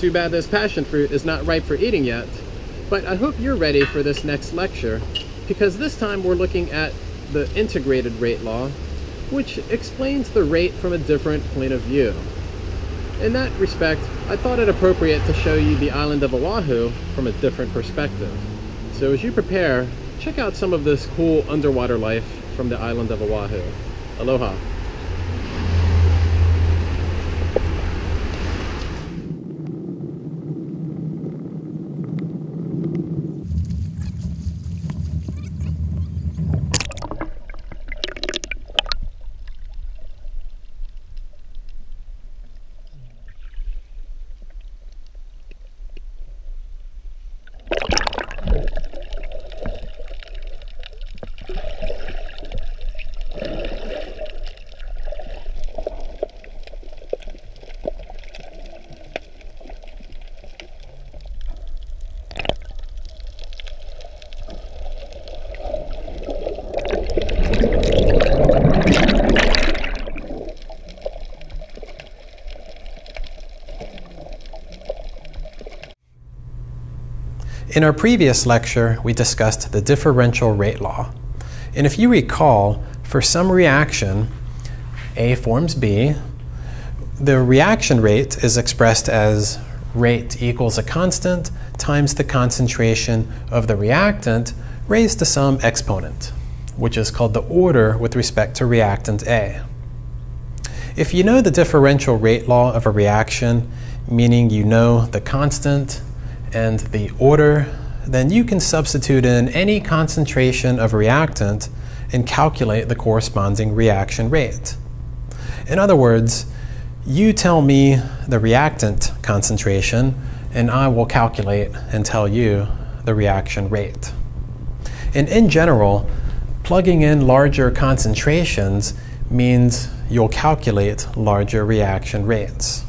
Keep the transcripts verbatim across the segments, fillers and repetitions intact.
Too bad this passion fruit is not ripe for eating yet, but I hope you're ready for this next lecture, because this time we're looking at the integrated rate law, which explains the rate from a different point of view. In that respect, I thought it appropriate to show you the island of O'ahu from a different perspective. So as you prepare, check out some of this cool underwater life from the island of O'ahu. Aloha. In our previous lecture, we discussed the differential rate law. And if you recall, for some reaction, A forms B, the reaction rate is expressed as rate equals a constant times the concentration of the reactant raised to some exponent, which is called the order with respect to reactant A. If you know the differential rate law of a reaction, meaning you know the constant and the order, then you can substitute in any concentration of reactant and calculate the corresponding reaction rate. In other words, you tell me the reactant concentration and I will calculate and tell you the reaction rate. And in general, plugging in larger concentrations means you'll calculate larger reaction rates.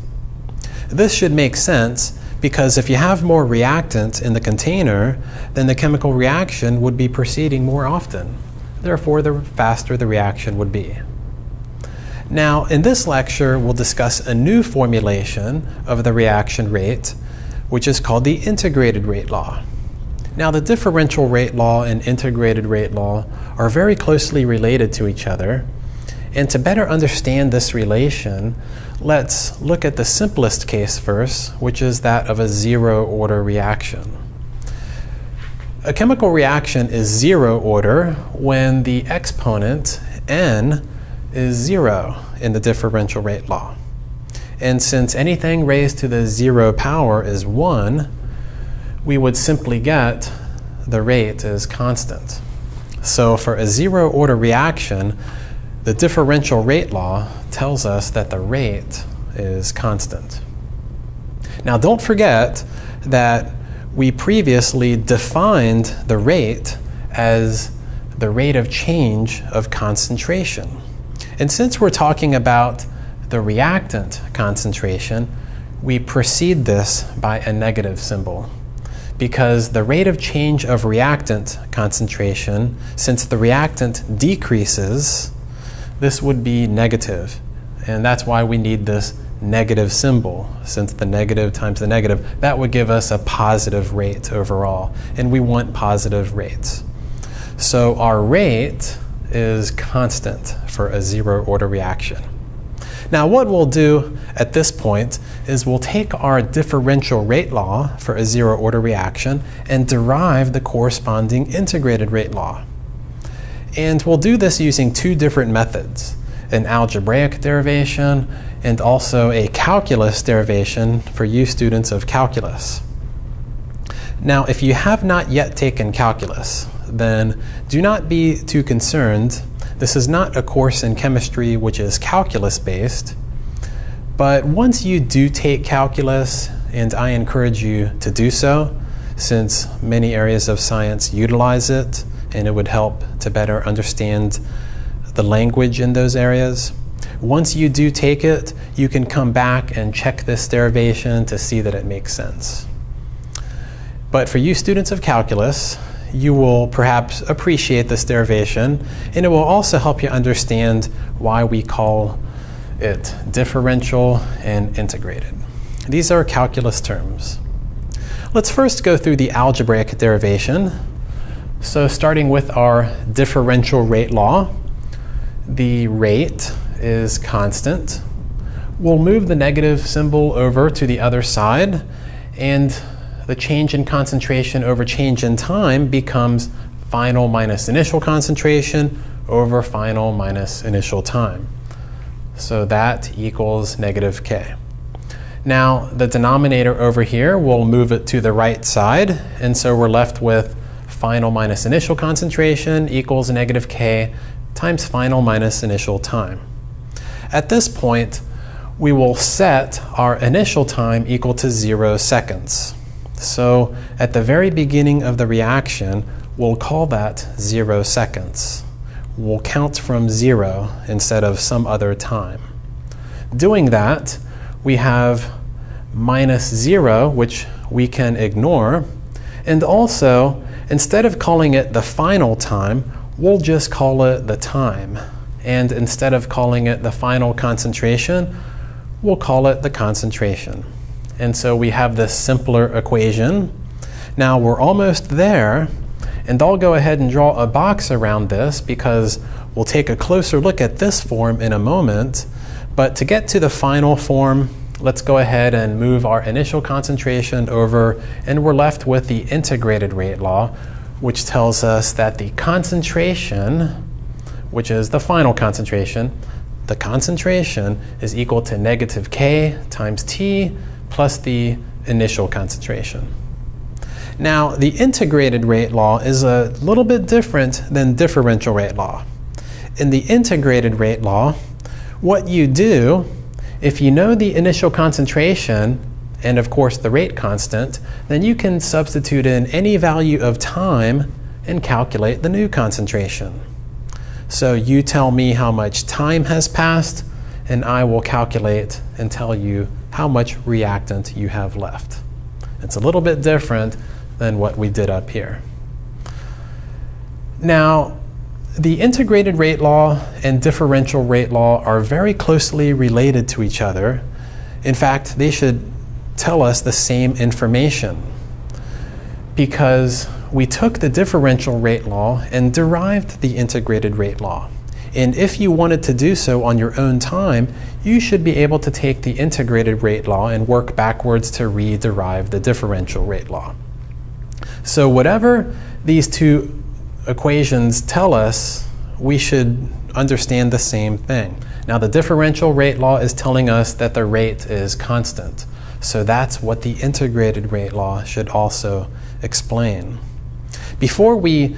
This should make sense, because if you have more reactant in the container, then the chemical reaction would be proceeding more often. Therefore, the faster the reaction would be. Now, in this lecture, we'll discuss a new formulation of the reaction rate, which is called the integrated rate law. Now, the differential rate law and integrated rate law are very closely related to each other. And to better understand this relation, let's look at the simplest case first, which is that of a zero-order reaction. A chemical reaction is zero-order when the exponent, n, is zero in the differential rate law. And since anything raised to the zero power is one, we would simply get the rate is constant. So for a zero-order reaction, the differential rate law tells us that the rate is constant. Now, don't forget that we previously defined the rate as the rate of change of concentration. And since we're talking about the reactant concentration, we precede this by a negative symbol, because the rate of change of reactant concentration, since the reactant decreases, this would be negative, and that's why we need this negative symbol, since the negative times the negative, that would give us a positive rate overall, and we want positive rates. So our rate is constant for a zero-order reaction. Now, what we'll do at this point is we'll take our differential rate law for a zero-order reaction and derive the corresponding integrated rate law. And we'll do this using two different methods, an algebraic derivation and also a calculus derivation for you students of calculus. Now, if you have not yet taken calculus, then do not be too concerned. This is not a course in chemistry which is calculus-based, but once you do take calculus, and I encourage you to do so, since many areas of science utilize it, and it would help to better understand the language in those areas. Once you do take it, you can come back and check this derivation to see that it makes sense. But for you students of calculus, you will perhaps appreciate this derivation, and it will also help you understand why we call it differential and integrated. These are calculus terms. Let's first go through the algebraic derivation. So starting with our differential rate law, the rate is constant. We'll move the negative symbol over to the other side, and the change in concentration over change in time becomes final minus initial concentration over final minus initial time. So that equals negative k. Now the denominator over here, we'll move it to the right side, and so we're left with final minus initial concentration equals negative k times final minus initial time. At this point, we will set our initial time equal to zero seconds. So at the very beginning of the reaction, we'll call that zero seconds. We'll count from zero instead of some other time. Doing that, we have minus zero, which we can ignore, and also, instead of calling it the final time, we'll just call it the time. And instead of calling it the final concentration, we'll call it the concentration. And so we have this simpler equation. Now we're almost there, and I'll go ahead and draw a box around this because we'll take a closer look at this form in a moment. But to get to the final form, let's go ahead and move our initial concentration over, and we're left with the integrated rate law, which tells us that the concentration, which is the final concentration, the concentration is equal to negative k times t plus the initial concentration. Now, the integrated rate law is a little bit different than differential rate law. In the integrated rate law, what you do, if you know the initial concentration and of course the rate constant, then you can substitute in any value of time and calculate the new concentration. So you tell me how much time has passed, and I will calculate and tell you how much reactant you have left. It's a little bit different than what we did up here. Now, the integrated rate law and differential rate law are very closely related to each other. In fact, they should tell us the same information, because we took the differential rate law and derived the integrated rate law. And if you wanted to do so on your own time, you should be able to take the integrated rate law and work backwards to re-derive the differential rate law. So whatever these two equations tell us, we should understand the same thing. Now the differential rate law is telling us that the rate is constant. So that's what the integrated rate law should also explain. Before we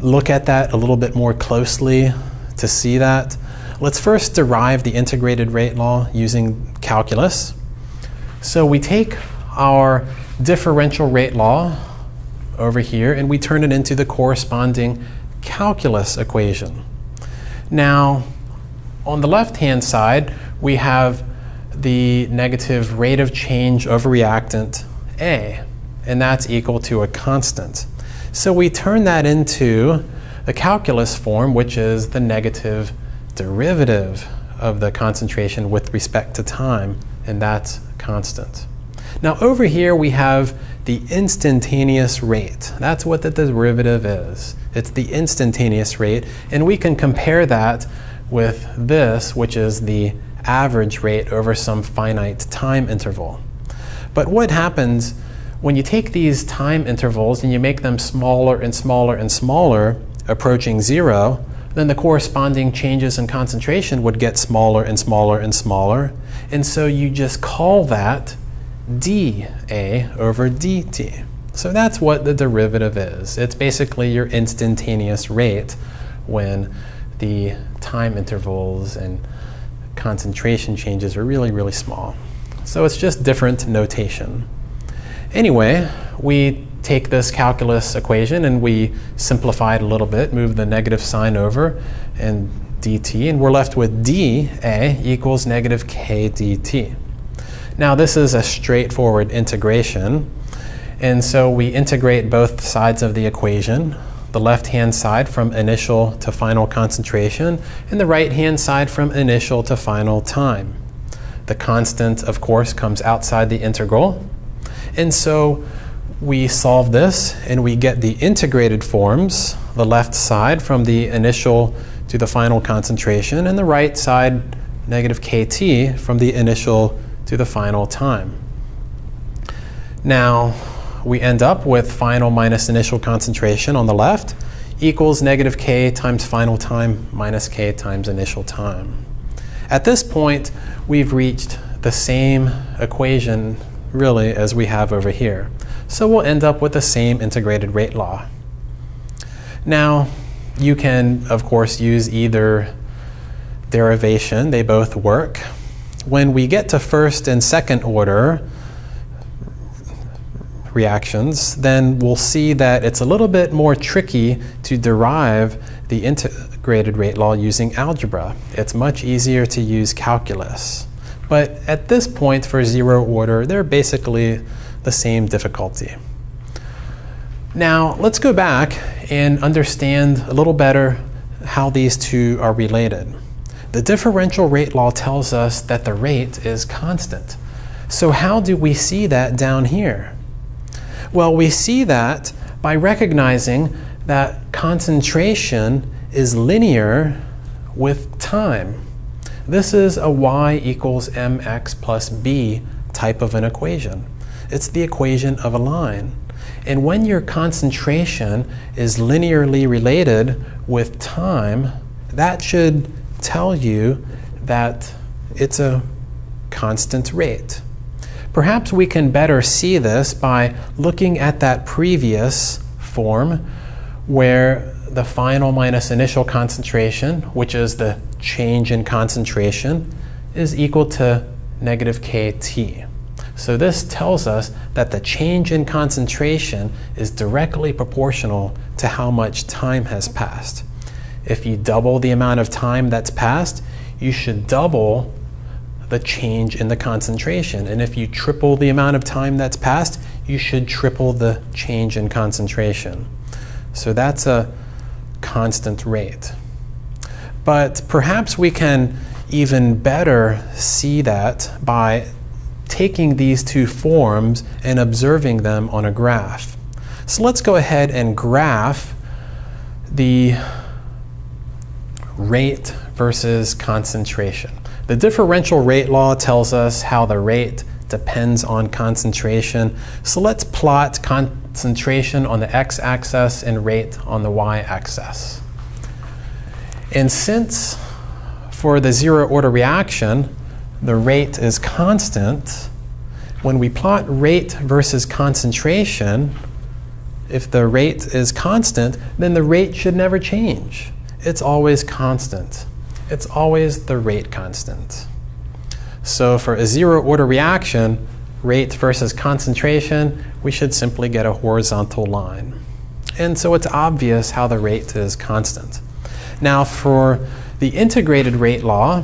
look at that a little bit more closely to see that, let's first derive the integrated rate law using calculus. So we take our differential rate law over here and we turn it into the corresponding calculus equation. Now, on the left-hand side, we have the negative rate of change of reactant A, and that's equal to a constant. So we turn that into the calculus form, which is the negative derivative of the concentration with respect to time, and that's constant. Now over here we have the instantaneous rate. That's what the derivative is. It's the instantaneous rate, and we can compare that with this, which is the average rate over some finite time interval. But what happens when you take these time intervals and you make them smaller and smaller and smaller, approaching zero, then the corresponding changes in concentration would get smaller and smaller and smaller. And so you just call that dA over dt. So that's what the derivative is. It's basically your instantaneous rate when the time intervals and concentration changes are really, really small. So it's just different notation. Anyway, we take this calculus equation and we simplify it a little bit, move the negative sign over and dt, and we're left with dA equals negative k dt. Now this is a straightforward integration, and so we integrate both sides of the equation, the left-hand side from initial to final concentration and the right-hand side from initial to final time. The constant, of course, comes outside the integral. And so we solve this and we get the integrated forms, the left side from the initial to the final concentration, and the right side, negative kT, from the initial to the final time. Now we end up with final minus initial concentration on the left equals negative k times final time minus k times initial time. At this point, we've reached the same equation really as we have over here. So we'll end up with the same integrated rate law. Now, you can, of course, use either derivation. They both work. When we get to first and second order reactions, then we'll see that it's a little bit more tricky to derive the integrated rate law using algebra. It's much easier to use calculus. But at this point, for zero order, they're basically the same difficulty. Now, let's go back and understand a little better how these two are related. The differential rate law tells us that the rate is constant. So how do we see that down here? Well, we see that by recognizing that concentration is linear with time. This is a y equals mx plus b type of an equation. It's the equation of a line. And when your concentration is linearly related with time, that should tell you that it's a constant rate. Perhaps we can better see this by looking at that previous form where the final minus initial concentration, which is the change in concentration, is equal to negative kT. So this tells us that the change in concentration is directly proportional to how much time has passed. If you double the amount of time that's passed, you should double the change in the concentration. And if you triple the amount of time that's passed, you should triple the change in concentration. So that's a constant rate. But perhaps we can even better see that by taking these two forms and observing them on a graph. So let's go ahead and graph the rate versus concentration. The differential rate law tells us how the rate depends on concentration. So let's plot concentration on the x-axis and rate on the y-axis. And since for the zero order reaction, the rate is constant, when we plot rate versus concentration, if the rate is constant, then the rate should never change. It's always constant. It's always the rate constant. So for a zero order reaction, rate versus concentration, we should simply get a horizontal line. And so it's obvious how the rate is constant. Now for the integrated rate law,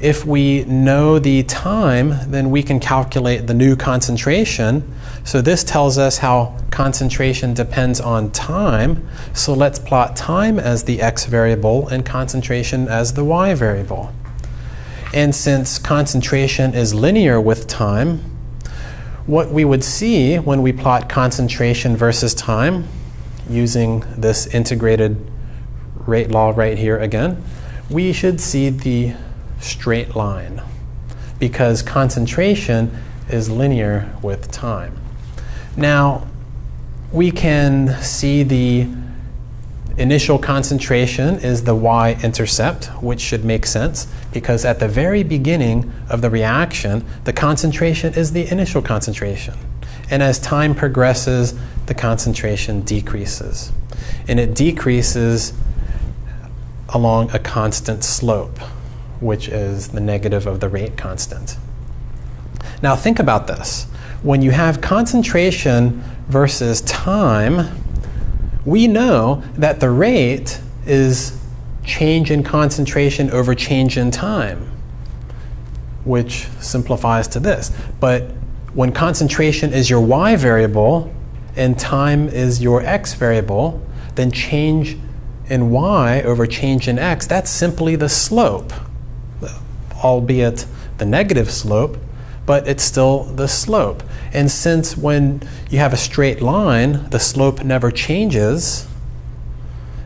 if we know the time, then we can calculate the new concentration. So this tells us how concentration depends on time. So let's plot time as the x variable and concentration as the y variable. And since concentration is linear with time, what we would see when we plot concentration versus time, using this integrated rate law right here again, we should see the straight line, because concentration is linear with time. Now, we can see the initial concentration is the y-intercept, which should make sense, because at the very beginning of the reaction, the concentration is the initial concentration. And as time progresses, the concentration decreases. And it decreases along a constant slope, which is the negative of the rate constant. Now think about this. When you have concentration versus time, we know that the rate is change in concentration over change in time, which simplifies to this. But when concentration is your y variable and time is your x variable, then change in y over change in x, that's simply the slope, albeit the negative slope, but it's still the slope. And since when you have a straight line, the slope never changes,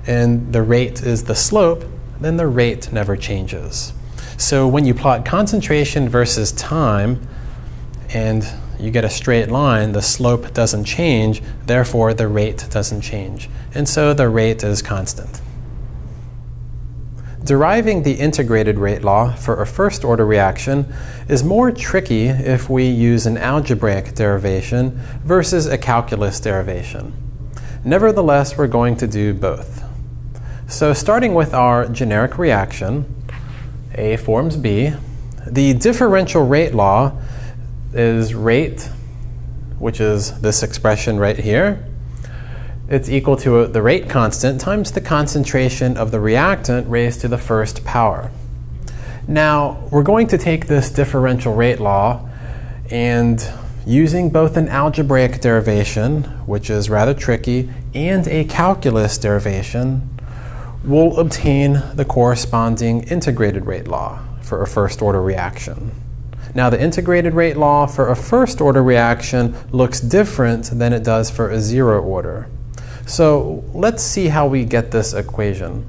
and the rate is the slope, then the rate never changes. So when you plot concentration versus time, and you get a straight line, the slope doesn't change, therefore the rate doesn't change. And so the rate is constant. Deriving the integrated rate law for a first-order reaction is more tricky if we use an algebraic derivation versus a calculus derivation. Nevertheless, we're going to do both. So starting with our generic reaction, A forms B, the differential rate law is rate, which is this expression right here. It's equal to the rate constant times the concentration of the reactant raised to the first power. Now, we're going to take this differential rate law and, using both an algebraic derivation, which is rather tricky, and a calculus derivation, we'll obtain the corresponding integrated rate law for a first-order reaction. Now, the integrated rate law for a first-order reaction looks different than it does for a zero-order. So let's see how we get this equation.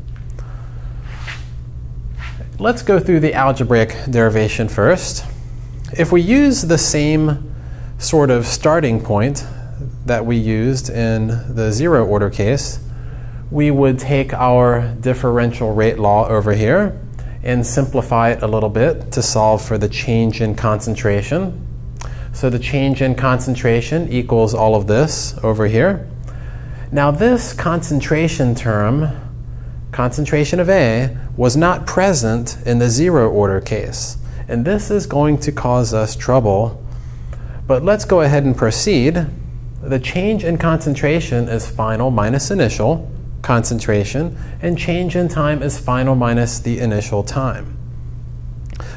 Let's go through the algebraic derivation first. If we use the same sort of starting point that we used in the zero-order case, we would take our differential rate law over here and simplify it a little bit to solve for the change in concentration. So the change in concentration equals all of this over here. Now this concentration term, concentration of A, was not present in the zero order case. And this is going to cause us trouble. But let's go ahead and proceed. The change in concentration is final minus initial concentration, and change in time is final minus the initial time.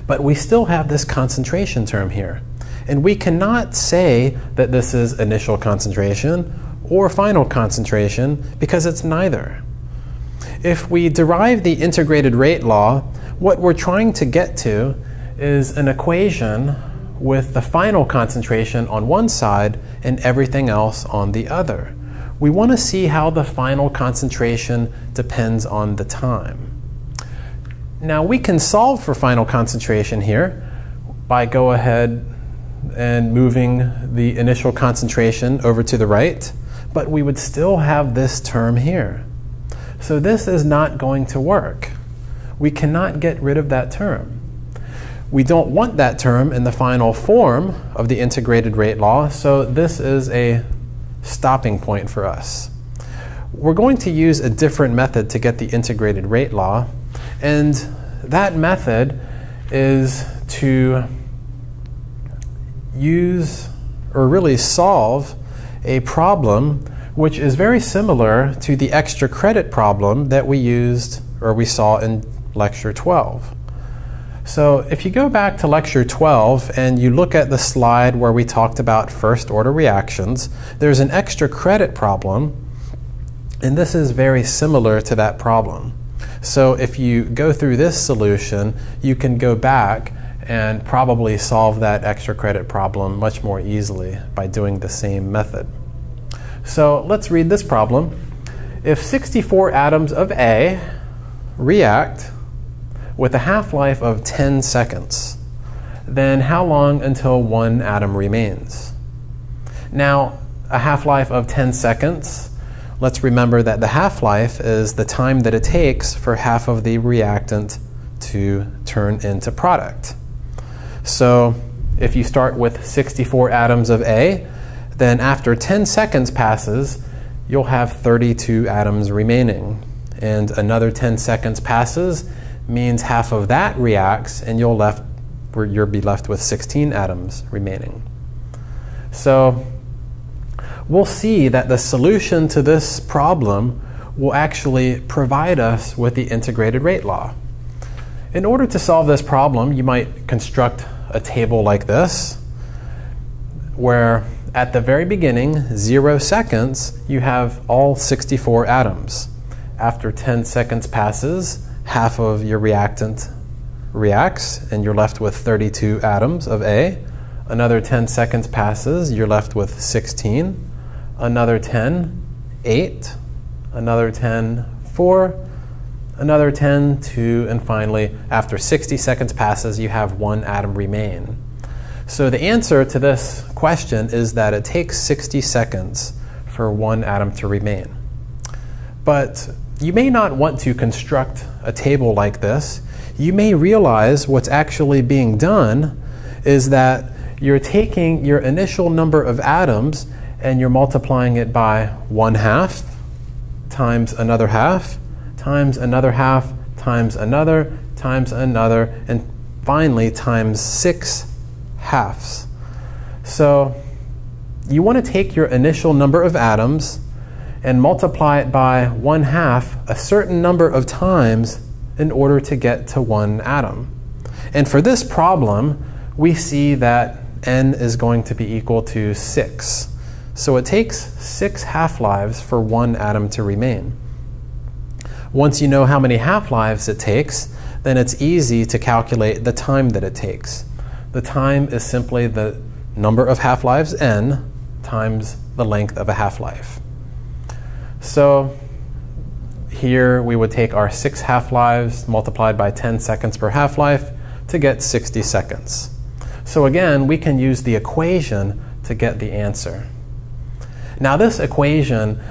But we still have this concentration term here, and we cannot say that this is initial concentration or final concentration because it's neither. If we derive the integrated rate law, what we're trying to get to is an equation with the final concentration on one side and everything else on the other. We want to see how the final concentration depends on the time. Now we can solve for final concentration here by go ahead and moving the initial concentration over to the right, but we would still have this term here. So this is not going to work. We cannot get rid of that term. We don't want that term in the final form of the integrated rate law, so this is a stopping point for us. We're going to use a different method to get the integrated rate law, and that method is to use, or really solve, a problem which is very similar to the extra credit problem that we used, or we saw, in lecture twelve. So if you go back to lecture twelve and you look at the slide where we talked about first order reactions, there's an extra credit problem, and this is very similar to that problem. So if you go through this solution, you can go back and probably solve that extra credit problem much more easily by doing the same method. So let's read this problem. If sixty-four atoms of A react with a half-life of ten seconds, then how long until one atom remains? Now, a half-life of ten seconds, let's remember that the half-life is the time that it takes for half of the reactant to turn into product. So if you start with sixty-four atoms of A, then after ten seconds passes, you'll have thirty-two atoms remaining. And another ten seconds passes, means half of that reacts, and you'll left, you'll be left with sixteen atoms remaining. So we'll see that the solution to this problem will actually provide us with the integrated rate law. In order to solve this problem, you might construct a table like this, where at the very beginning, zero seconds, you have all sixty-four atoms. After ten seconds passes, half of your reactant reacts, and you're left with thirty-two atoms of A. Another ten seconds passes, you're left with sixteen. Another ten, eight. Another ten, four. Another ten, two. And finally, after sixty seconds passes, you have one atom remain. So the answer to this question is that it takes sixty seconds for one atom to remain. But you may not want to construct a table like this. You may realize what's actually being done is that you're taking your initial number of atoms and you're multiplying it by one half times another half times another half times another times another and finally times six halves. So you want to take your initial number of atoms and multiply it by one half a certain number of times in order to get to one atom. And for this problem, we see that n is going to be equal to six. So it takes six half-lives for one atom to remain. Once you know how many half-lives it takes, then it's easy to calculate the time that it takes. The time is simply the number of half-lives n times the length of a half-life. So here we would take our six half-lives multiplied by ten seconds per half-life to get sixty seconds. So again, we can use the equation to get the answer. Now this equation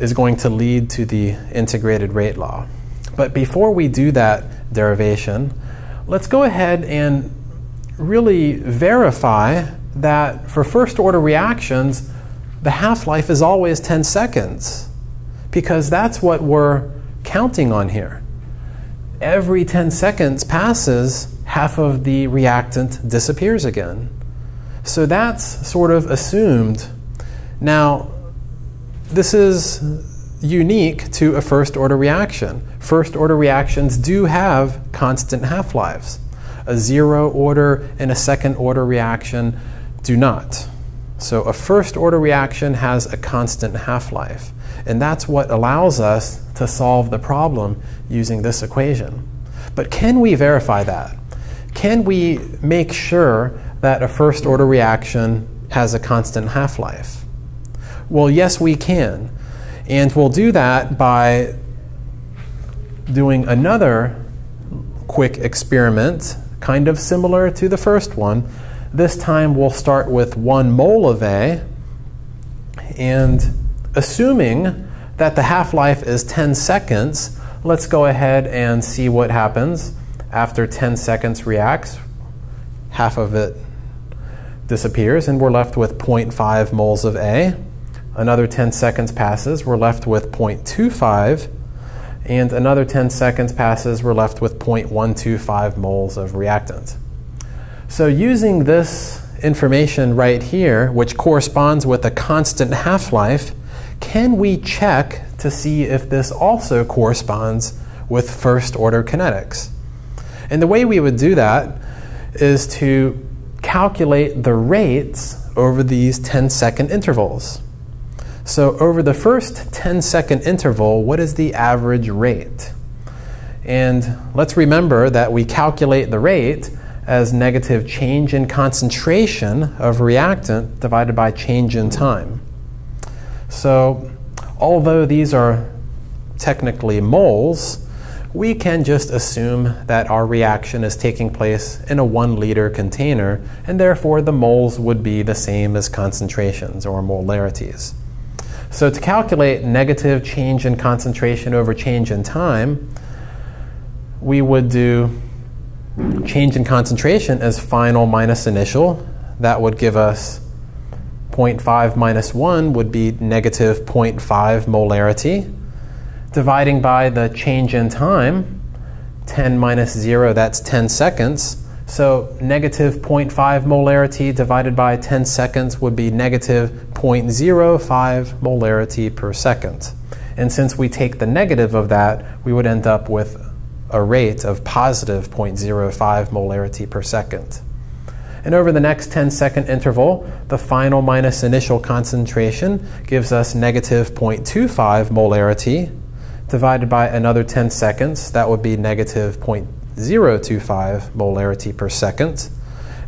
is going to lead to the integrated rate law. But before we do that derivation, let's go ahead and really verify that for first order reactions, the half-life is always ten seconds, because that's what we're counting on here. Every ten seconds passes, half of the reactant disappears again. So that's sort of assumed. Now, this is unique to a first order reaction. First order reactions do have constant half-lives. A zero order and a second order reaction do not. So a first order reaction has a constant half-life. And that's what allows us to solve the problem using this equation. But can we verify that? Can we make sure that a first order reaction has a constant half-life? Well, yes, we can. And we'll do that by doing another quick experiment, kind of similar to the first one. This time we'll start with one mole of A, and assuming that the half-life is ten seconds, let's go ahead and see what happens. After ten seconds reacts, half of it disappears, and we're left with zero point five moles of A. Another ten seconds passes, we're left with zero point two five, and another ten seconds passes, we're left with zero point one two five moles of reactant. So using this information right here, which corresponds with a constant half-life, can we check to see if this also corresponds with first-order kinetics? And the way we would do that is to calculate the rates over these ten-second intervals. So over the first ten-second interval, what is the average rate? And let's remember that we calculate the rate as negative change in concentration of reactant divided by change in time. So although these are technically moles, we can just assume that our reaction is taking place in a one liter container, and therefore the moles would be the same as concentrations or molarities. So to calculate negative change in concentration over change in time, we would do change in concentration as final minus initial. That would give us zero point five minus one would be negative zero point five molarity. Dividing by the change in time, ten minus zero, that's ten seconds. So negative zero point five molarity divided by ten seconds would be negative zero point zero five molarity per second. And since we take the negative of that, we would end up with a rate of positive zero point zero five molarity per second. And over the next ten-second interval, the final minus initial concentration gives us negative zero point two five molarity divided by another ten seconds. That would be negative zero point zero two five molarity per second.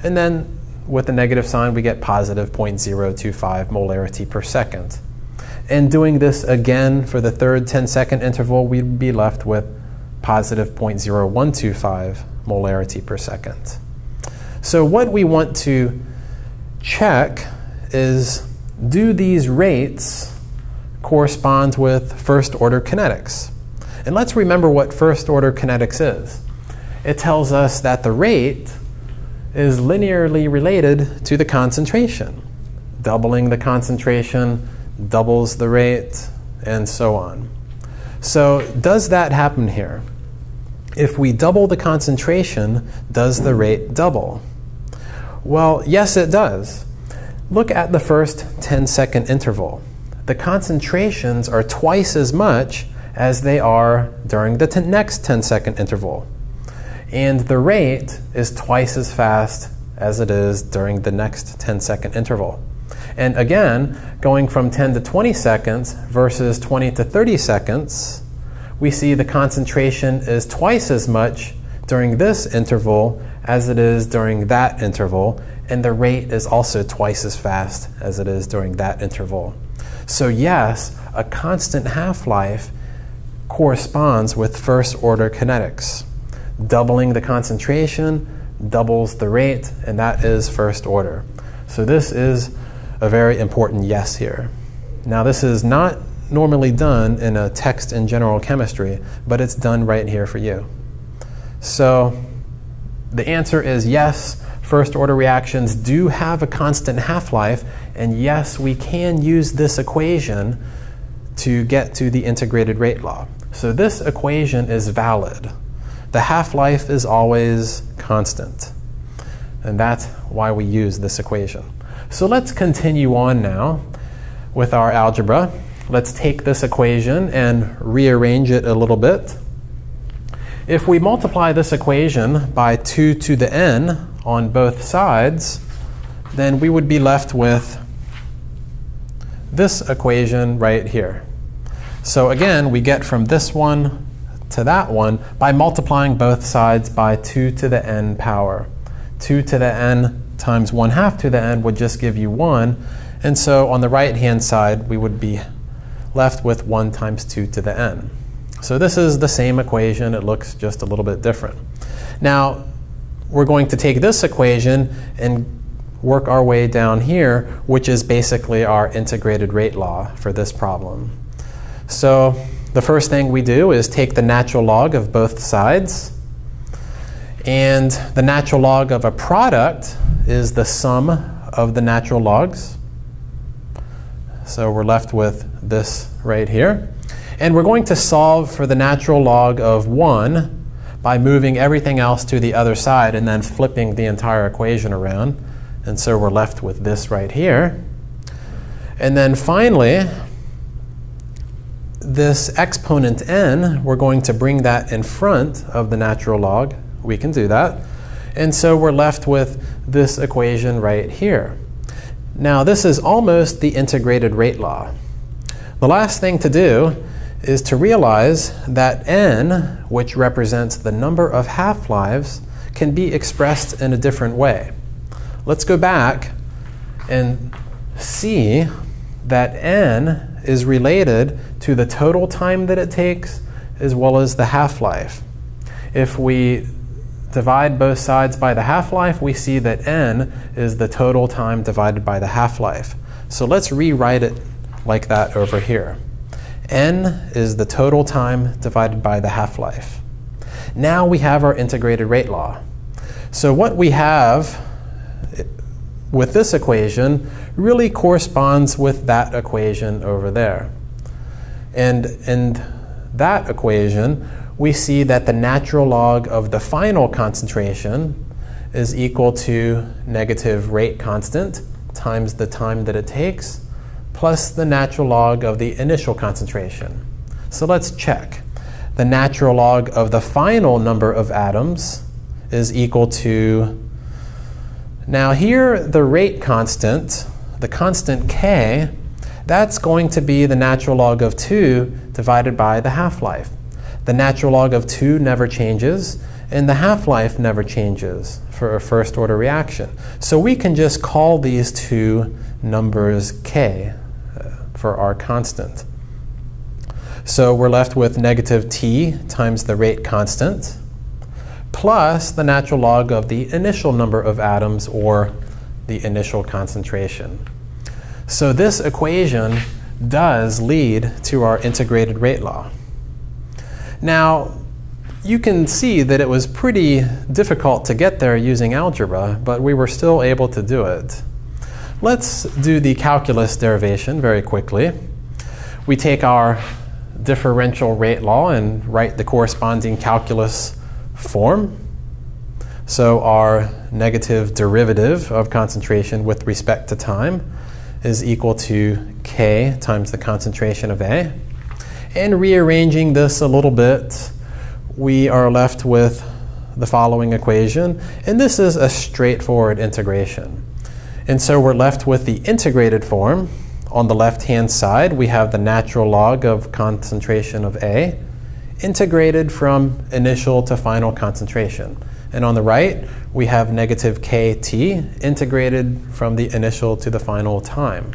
And then with the negative sign, we get positive zero point zero two five molarity per second. And doing this again for the third ten second interval, we'd be left with positive zero point zero one two five molarity per second. So what we want to check is, do these rates correspond with first-order kinetics? And let's remember what first-order kinetics is. It tells us that the rate is linearly related to the concentration. Doubling the concentration doubles the rate, and so on. So does that happen here? If we double the concentration, does the rate double? Well, yes, it does. Look at the first ten second interval. The concentrations are twice as much as they are during the t- next ten second interval. And the rate is twice as fast as it is during the next ten second interval. And again, going from ten to twenty seconds versus twenty to thirty seconds, we see the concentration is twice as much during this interval as it is during that interval, and the rate is also twice as fast as it is during that interval. So yes, a constant half-life corresponds with first-order kinetics. Doubling the concentration doubles the rate, and that is first order. So this is a very important yes here. Now, this is not normally done in a text in general chemistry, but it's done right here for you. So the answer is yes, first order reactions do have a constant half-life, and yes, we can use this equation to get to the integrated rate law. So this equation is valid. The half-life is always constant, and that's why we use this equation. So let's continue on now with our algebra. Let's take this equation and rearrange it a little bit. If we multiply this equation by two to the n on both sides, then we would be left with this equation right here. So again, we get from this one to that one by multiplying both sides by two to the n power. two to the n times one half to the n would just give you one, and so on the right hand side we would be left with one times two to the n. So this is the same equation, it looks just a little bit different. Now we're going to take this equation and work our way down here, which is basically our integrated rate law for this problem. So the first thing we do is take the natural log of both sides, and the natural log of a product is the sum of the natural logs. So we're left with this right here. And we're going to solve for the natural log of one by moving everything else to the other side and then flipping the entire equation around. And so we're left with this right here. And then finally, this exponent n, we're going to bring that in front of the natural log. We can do that. And so we're left with this equation right here. Now this is almost the integrated rate law. The last thing to do is to realize that n, which represents the number of half-lives, can be expressed in a different way. Let's go back and see that n is related to the total time that it takes as well as the half-life. If we divide both sides by the half-life, we see that n is the total time divided by the half-life. So let's rewrite it like that over here. N is the total time divided by the half-life. Now we have our integrated rate law. So what we have with this equation really corresponds with that equation over there. And in that equation, we see that the natural log of the final concentration is equal to negative rate constant times the time that it takes plus the natural log of the initial concentration. So let's check. The natural log of the final number of atoms is equal to, now here the rate constant, the constant k, that's going to be the natural log of two divided by the half-life. The natural log of two never changes, And the half-life never changes for a first-order reaction. So we can just call these two numbers k uh, for our constant. So we're left with negative t times the rate constant plus the natural log of the initial number of atoms, or the initial concentration. So this equation does lead to our integrated rate law. Now, you can see that it was pretty difficult to get there using algebra, but we were still able to do it. Let's do the calculus derivation very quickly. We take our differential rate law and write the corresponding calculus form. So our negative derivative of concentration with respect to time is equal to k times the concentration of A. And rearranging this a little bit, we are left with the following equation. And this is a straightforward integration. And so we're left with the integrated form. On the left-hand side, we have the natural log of concentration of A integrated from initial to final concentration. And on the right, we have negative kt integrated from the initial to the final time.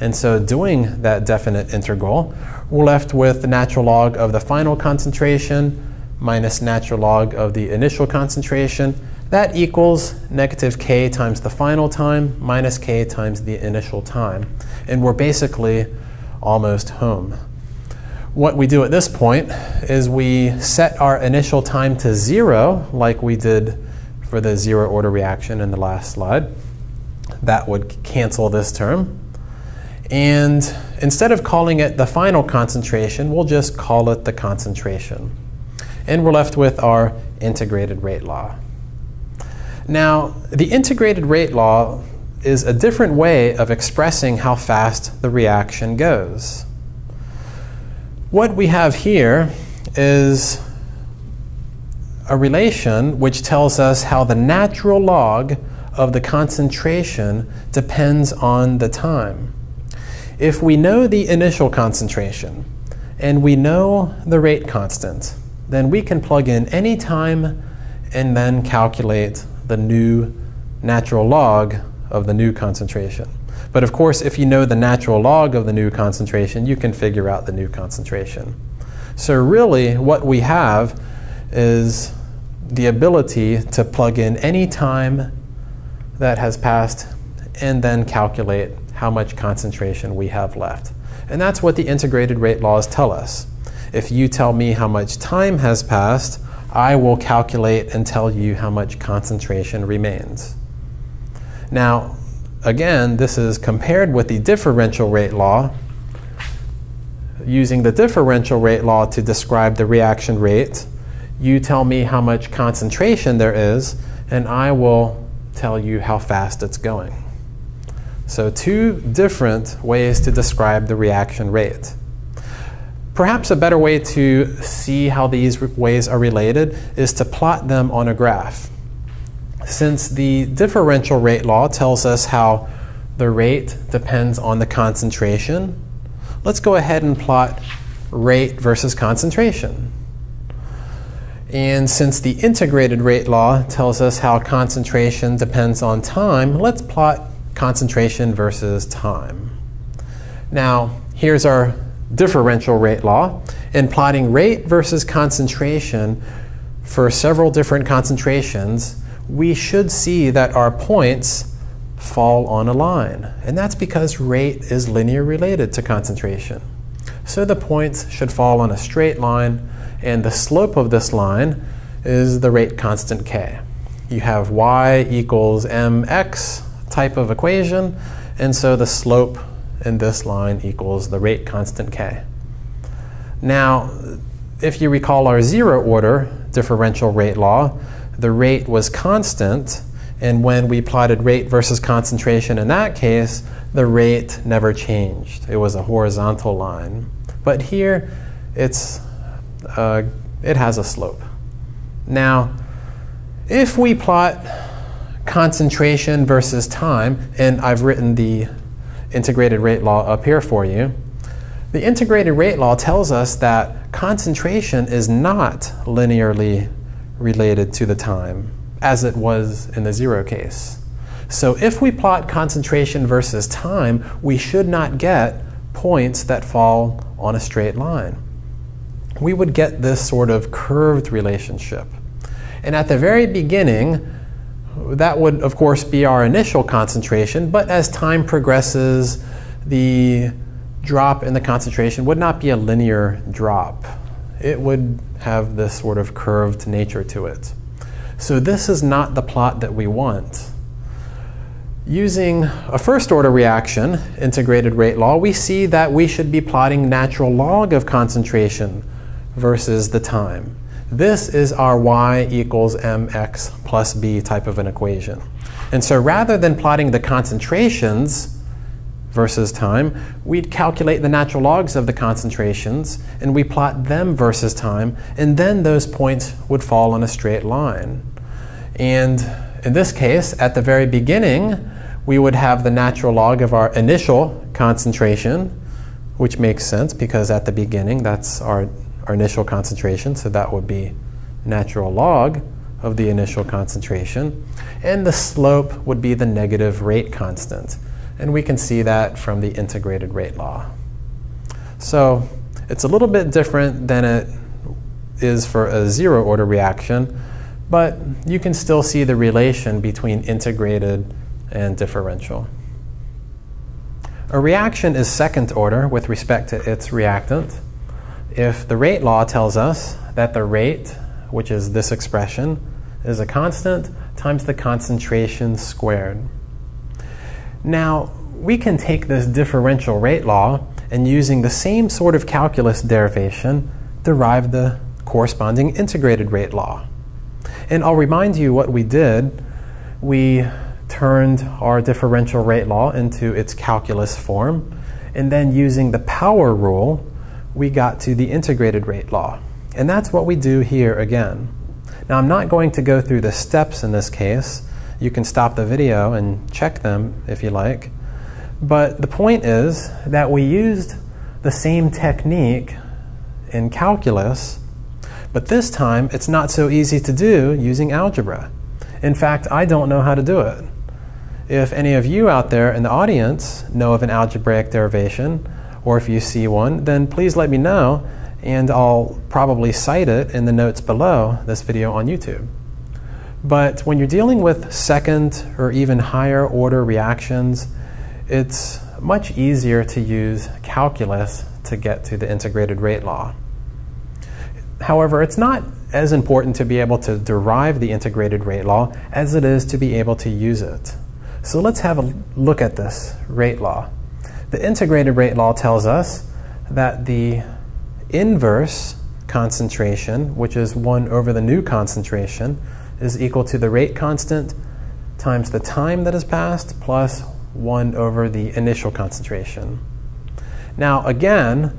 And so doing that definite integral, we're left with the natural log of the final concentration minus natural log of the initial concentration. That equals negative k times the final time minus k times the initial time. And we're basically almost home. What we do at this point is we set our initial time to zero, like we did for the zero order reaction in the last slide. That would cancel this term. And instead of calling it the final concentration, we'll just call it the concentration. And we're left with our integrated rate law. Now, the integrated rate law is a different way of expressing how fast the reaction goes. What we have here is a relation which tells us how the natural log of the concentration depends on the time. If we know the initial concentration and we know the rate constant, then we can plug in any time and then calculate the new natural log of the new concentration. But of course, if you know the natural log of the new concentration, you can figure out the new concentration. So really, what we have is the ability to plug in any time that has passed and then calculate how much concentration we have left. And that's what the integrated rate laws tell us. If you tell me how much time has passed, I will calculate and tell you how much concentration remains. Now, again, this is compared with the differential rate law, using the differential rate law to describe the reaction rate. You tell me how much concentration there is, and I will tell you how fast it's going. So two different ways to describe the reaction rate. Perhaps a better way to see how these ways are related is to plot them on a graph. Since the differential rate law tells us how the rate depends on the concentration, let's go ahead and plot rate versus concentration. And since the integrated rate law tells us how concentration depends on time, let's plot concentration versus time. Now, here's our differential rate law, and plotting rate versus concentration for several different concentrations, we should see that our points fall on a line. And that's because rate is linear related to concentration. So the points should fall on a straight line, and the slope of this line is the rate constant k. You have y equals mx type of equation, and so the slope and this line equals the rate constant k. Now, if you recall our zero order differential rate law, the rate was constant, and when we plotted rate versus concentration in that case, the rate never changed. It was a horizontal line. But here, it's, uh, it has a slope. Now, if we plot concentration versus time, and I've written the integrated rate law up here for you. The integrated rate law tells us that concentration is not linearly related to the time, as it was in the zero case. So if we plot concentration versus time, we should not get points that fall on a straight line. We would get this sort of curved relationship. And at the very beginning, that would of course be our initial concentration, but as time progresses, the drop in the concentration would not be a linear drop. It would have this sort of curved nature to it. So this is not the plot that we want. Using a first-order reaction, integrated rate law, we see that we should be plotting natural log of concentration versus the time. This is our y equals mx plus b type of an equation. And so rather than plotting the concentrations versus time, we'd calculate the natural logs of the concentrations, and we plot them versus time, and then those points would fall on a straight line. And in this case, at the very beginning, we would have the natural log of our initial concentration, which makes sense because at the beginning that's our, our initial concentration, so that would be natural log of the initial concentration, and the slope would be the negative rate constant. And we can see that from the integrated rate law. So it's a little bit different than it is for a zero-order reaction, but you can still see the relation between integrated and differential. A reaction is second order with respect to its reactant if the rate law tells us that the rate, which is this expression, is a constant times the concentration squared. Now, we can take this differential rate law and, using the same sort of calculus derivation, derive the corresponding integrated rate law. And I'll remind you what we did. We turned our differential rate law into its calculus form, and then using the power rule, we got to the integrated rate law. And that's what we do here again. Now, I'm not going to go through the steps in this case. You can stop the video and check them if you like. But the point is that we used the same technique in calculus, but this time, it's not so easy to do using algebra. In fact, I don't know how to do it. If any of you out there in the audience know of an algebraic derivation, or if you see one, then please let me know, and I'll probably cite it in the notes below this video on YouTube. But when you're dealing with second or even higher order reactions, it's much easier to use calculus to get to the integrated rate law. However, it's not as important to be able to derive the integrated rate law as it is to be able to use it. So let's have a look at this rate law. The integrated rate law tells us that the inverse concentration, which is one over the new concentration, is equal to the rate constant times the time that has passed plus one over the initial concentration. Now again,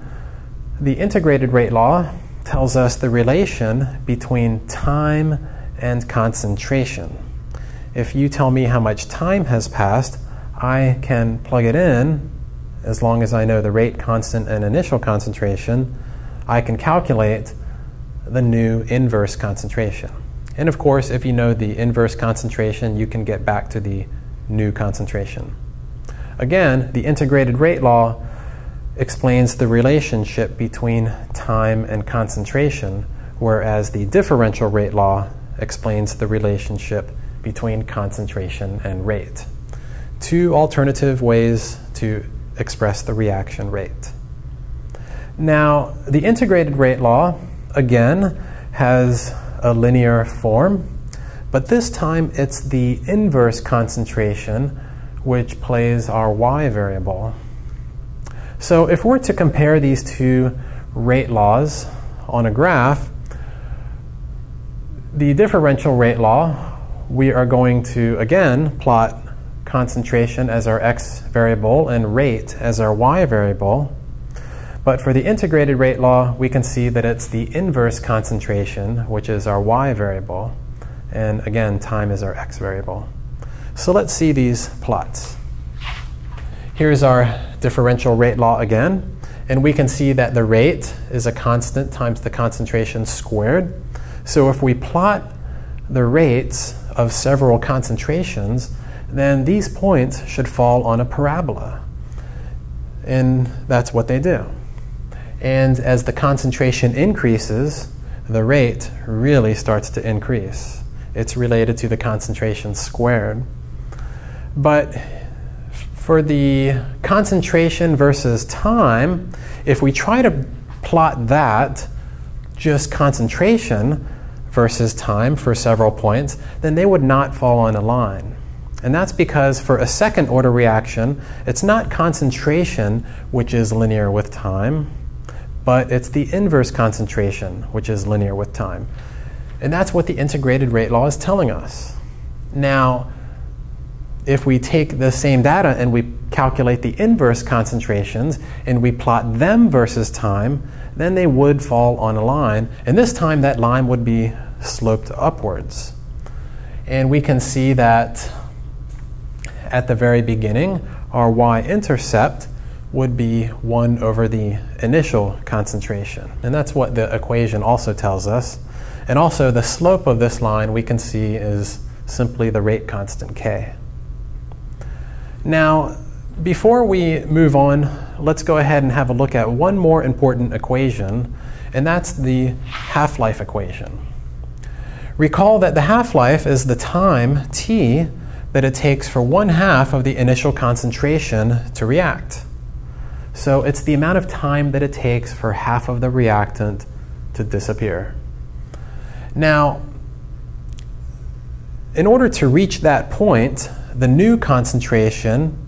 the integrated rate law tells us the relation between time and concentration. If you tell me how much time has passed, I can plug it in. As long as I know the rate constant and initial concentration, I can calculate the new inverse concentration. And of course, if you know the inverse concentration, you can get back to the new concentration. Again, the integrated rate law explains the relationship between time and concentration, whereas the differential rate law explains the relationship between concentration and rate. Two alternative ways to express the reaction rate. Now, the integrated rate law, again, has a linear form, but this time it's the inverse concentration which plays our y variable. So if we're to compare these two rate laws on a graph, the differential rate law, we are going to, again, plot concentration as our x variable and rate as our y variable. But for the integrated rate law, we can see that it's the inverse concentration, which is our y variable. And again, time is our x variable. So let's see these plots. Here's our differential rate law again, and we can see that the rate is a constant times the concentration squared. So if we plot the rates of several concentrations, then these points should fall on a parabola. And that's what they do. And as the concentration increases, the rate really starts to increase. It's related to the concentration squared. But for the concentration versus time, if we try to plot that, just concentration versus time for several points, then they would not fall on a line. And that's because for a second order reaction, it's not concentration which is linear with time, but it's the inverse concentration which is linear with time. And that's what the integrated rate law is telling us. Now, if we take the same data and we calculate the inverse concentrations and we plot them versus time, then they would fall on a line. And this time that line would be sloped upwards. And we can see that at the very beginning, our y-intercept would be one over the initial concentration. And that's what the equation also tells us. And also the slope of this line we can see is simply the rate constant k. Now, before we move on, let's go ahead and have a look at one more important equation, and that's the half-life equation. Recall that the half-life is the time, t, that it takes for one half of the initial concentration to react. So it's the amount of time that it takes for half of the reactant to disappear. Now, in order to reach that point, the new concentration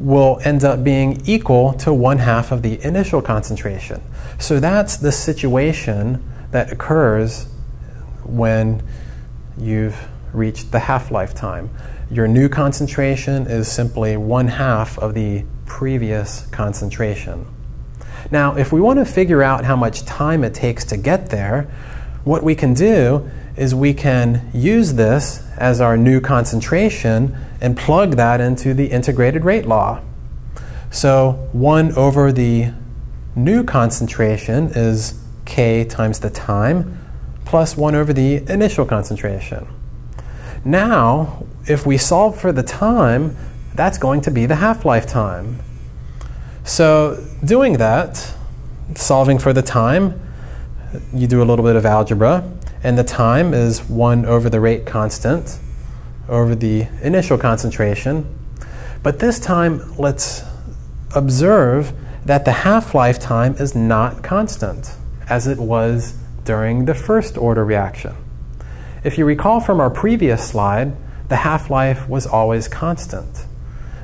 will end up being equal to one half of the initial concentration. So that's the situation that occurs when you've reached the half-life time. Your new concentration is simply one half of the previous concentration. Now, if we want to figure out how much time it takes to get there, what we can do is we can use this as our new concentration and plug that into the integrated rate law. So one over the new concentration is k times the time plus one over the initial concentration. Now, if we solve for the time, that's going to be the half-life time. So doing that, solving for the time, you do a little bit of algebra, and the time is one over the rate constant over the initial concentration. But this time, let's observe that the half-life time is not constant, as it was during the first order reaction. If you recall from our previous slide, the half-life was always constant.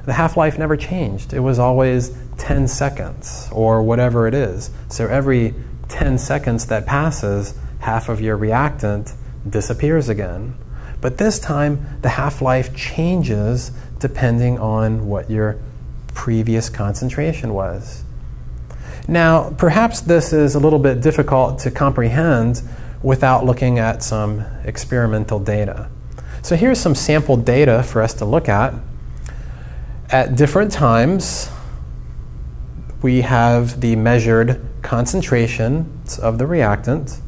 The half-life never changed. It was always ten seconds, or whatever it is. So every ten seconds that passes, half of your reactant disappears again. But this time, the half-life changes depending on what your previous concentration was. Now, perhaps this is a little bit difficult to comprehend without looking at some experimental data. So here's some sample data for us to look at. At different times, we have the measured concentrations of the reactant.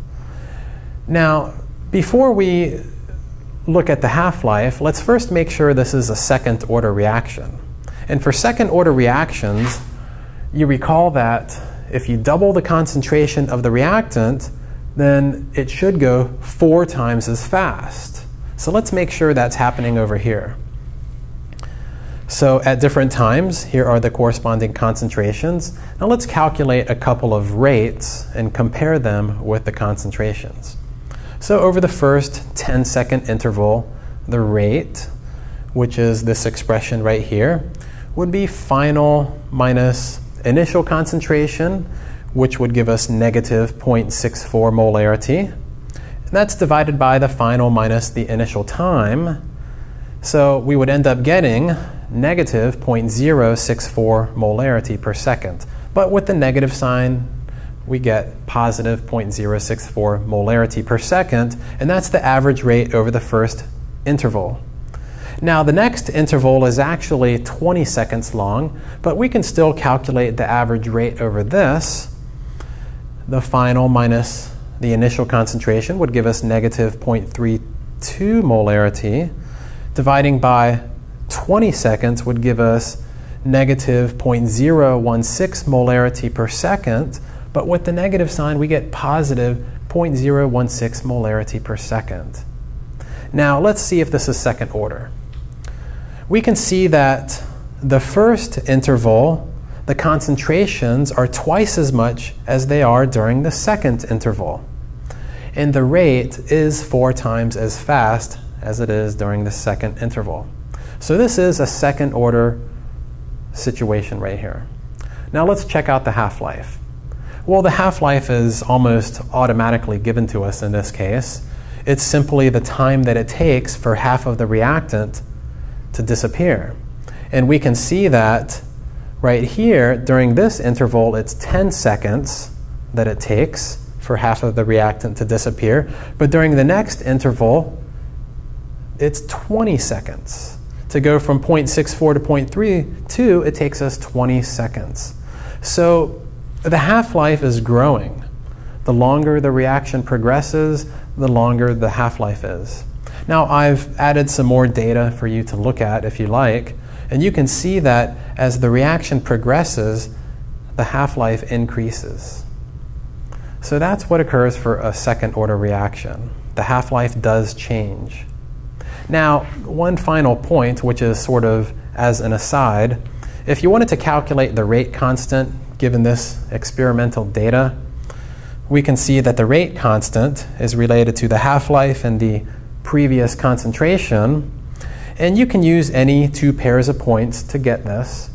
Now, before we look at the half-life, let's first make sure this is a second-order reaction. And for second-order reactions, you recall that if you double the concentration of the reactant, then it should go four times as fast. So let's make sure that's happening over here. So at different times, here are the corresponding concentrations. Now let's calculate a couple of rates and compare them with the concentrations. So over the first ten second interval, the rate, which is this expression right here, would be final minus initial concentration, which would give us negative zero point six four molarity. And that's divided by the final minus the initial time. So we would end up getting negative zero point zero six four molarity per second. But with the negative sign, we get positive zero point zero six four molarity per second, and that's the average rate over the first interval. Now, the next interval is actually twenty seconds long, but we can still calculate the average rate over this. The final minus The initial concentration would give us negative zero point three two molarity. Dividing by twenty seconds would give us negative zero point zero one six molarity per second, but with the negative sign we get positive zero point zero one six molarity per second. Now let's see if this is second order. We can see that the first interval, the concentrations are twice as much as they are during the second interval, and the rate is four times as fast as it is during the second interval. So this is a second order situation right here. Now let's check out the half-life. Well, the half-life is almost automatically given to us in this case. It's simply the time that it takes for half of the reactant to disappear. And we can see that right here, during this interval, it's ten seconds that it takes for half of the reactant to disappear. But during the next interval, it's twenty seconds. To go from zero point six four to zero point three two, it takes us twenty seconds. So the half-life is growing. The longer the reaction progresses, the longer the half-life is. Now I've added some more data for you to look at if you like, and you can see that as the reaction progresses, the half-life increases. So that's what occurs for a second-order reaction. The half-life does change. Now, one final point, which is sort of as an aside, if you wanted to calculate the rate constant given this experimental data, we can see that the rate constant is related to the half-life and the previous concentration, and you can use any two pairs of points to get this.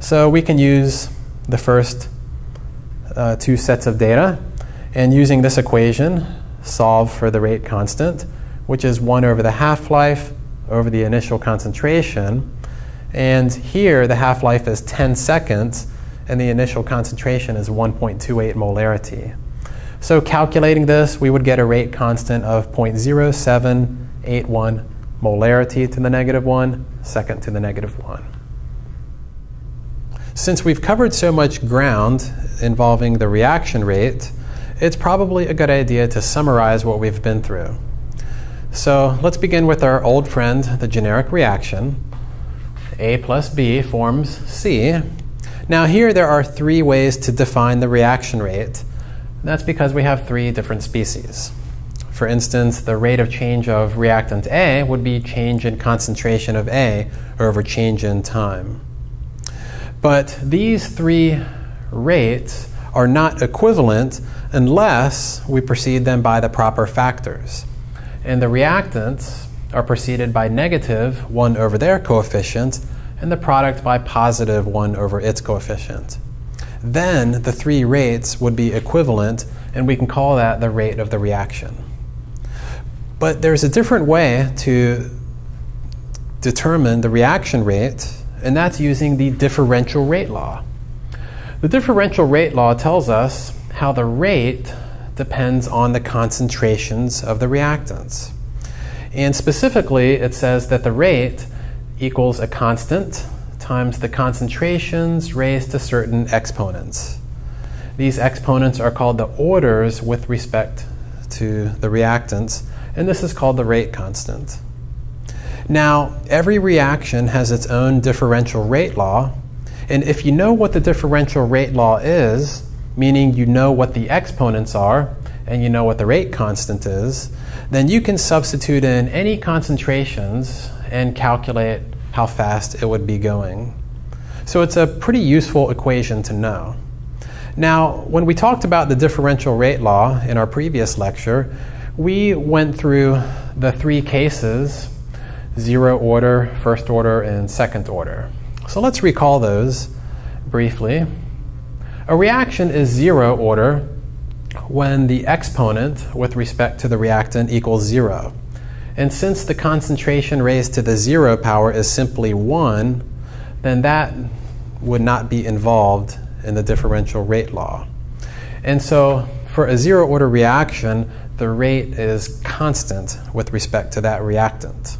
So we can use the first uh, two sets of data, and using this equation, solve for the rate constant, which is one over the half-life over the initial concentration. And here the half-life is ten seconds, and the initial concentration is one point two eight molarity. So calculating this, we would get a rate constant of zero point zero seven eight one molarity to the negative one, second to the negative one. Since we've covered so much ground involving the reaction rate, it's probably a good idea to summarize what we've been through. So let's begin with our old friend, the generic reaction. A plus B forms C. Now here there are three ways to define the reaction rate. That's because we have three different species. For instance, the rate of change of reactant A would be change in concentration of A over change in time. But these three rates are not equivalent unless we precede them by the proper factors. And the reactants are preceded by negative one over their coefficient, and the product by positive one over its coefficient. Then the three rates would be equivalent, and we can call that the rate of the reaction. But there's a different way to determine the reaction rate, and that's using the differential rate law. The differential rate law tells us how the rate depends on the concentrations of the reactants. And specifically, it says that the rate equals a constant times the concentrations raised to certain exponents. These exponents are called the orders with respect to the reactants, and this is called the rate constant. Now, every reaction has its own differential rate law, and if you know what the differential rate law is, meaning you know what the exponents are and you know what the rate constant is, then you can substitute in any concentrations and calculate how fast it would be going. So it's a pretty useful equation to know. Now, when we talked about the differential rate law in our previous lecture, we went through the three cases, zero order, first order, and second order. So let's recall those briefly. A reaction is zero order when the exponent with respect to the reactant equals zero. And since the concentration raised to the zero power is simply one, then that would not be involved in the differential rate law. And so for a zero order reaction, the rate is constant with respect to that reactant.